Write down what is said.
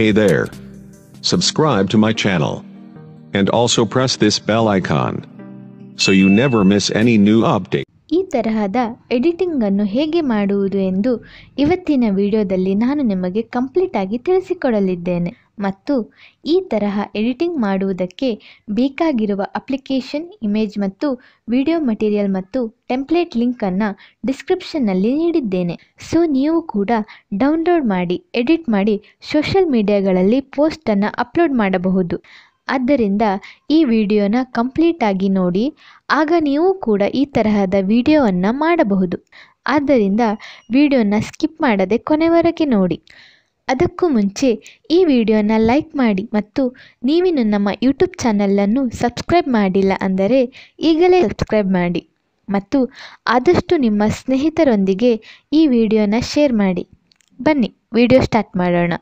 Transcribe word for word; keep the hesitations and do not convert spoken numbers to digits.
Hey there. Subscribe to my channel. And also press this bell icon. So you never miss any new update. ಈ ತರಹದ editing ಅನ್ನು ಹೇಗೆ ಮಾಡುವುದು ಎಂದು ಇವತ್ತಿನ ವಿಡಿಯೋದಲ್ಲಿ ನಾನು ನಿಮಗೆ ಕಂಪ್ಲೀಟ್ ಆಗಿ ತಿಳಿಸಿಕೊಡಲಿದ್ದೇನೆ ಮತ್ತು ಈ ತರಹ ಎಡಿಟಿಂಗ್ ಮಾಡುವುದಕ್ಕೆ ಬೇಕಾಗಿರುವ ಅಪ್ಲಿಕೇಶನ್, ಇಮೇಜ್ ಮತ್ತು ವಿಡಿಯೋ ಮಟೀರಿಯಲ್ ಮತ್ತು ಟೆಂಪ್ಲೇಟ್ ಲಿಂಕ್ ಅನ್ನು ಡಿಸ್ಕ್ರಿಪ್ಷನ್ ನಲ್ಲಿ ನೀಡಿದ್ದೇನೆ. ಸೋ ನೀವು ಕೂಡ ಡೌನ್ಲೋಡ್ ಮಾಡಿ ಎಡಿಟ್ ಮಾಡಿ ಸೋಶಿಯಲ್ ಮೀಡಿಯಾಗಳಲ್ಲಿ ಪೋಸ್ಟ್ ಅನ್ನು ಅಪ್ಲೋಡ್ ಮಾಡಬಹುದು. ಆದ್ದರಿಂದ ಈ ವಿಡಿಯೋನ ಕಂಪ್ಲೀಟ್ ಆಗಿ ನೋಡಿ, ಆಗ ನೀವು ಕೂಡ ಈ ತರಹದ ವಿಡಿಯೋವನ್ನು ಮಾಡಬಹುದು. ಆದ್ದರಿಂದ ವಿಡಿಯೋನ ಸ್ಕಿಪ್ ಮಾಡದೆ ಕೊನೆವರೆಗೆ ನೋಡಿ. ಅದಕ್ಕೂ ಮುಂಚೆ ಈ ವಿಡಿಯೋನ ಲೈಕ್ ಮಾಡಿ ಮತ್ತು ನೀವಿನ್ನು ನಮ್ಮ ಯೂಟ್ಯೂಬ್ ಚಾನಲನ್ನು ಸಬ್ಸ್ಕ್ರೈಬ್ ಮಾಡಿಲ್ಲ ಅಂದರೆ ಈಗಲೇ ಸಬ್ಸ್ಕ್ರೈಬ್ ಮಾಡಿ ಮತ್ತು ಆದಷ್ಟು ನಿಮ್ಮ ಸ್ನೇಹಿತರೊಂದಿಗೆ ಈ ವಿಡಿಯೋನ ಶೇರ್ ಮಾಡಿ. ಬನ್ನಿ ವಿಡಿಯೋ ಸ್ಟಾರ್ಟ್ ಮಾಡೋಣ.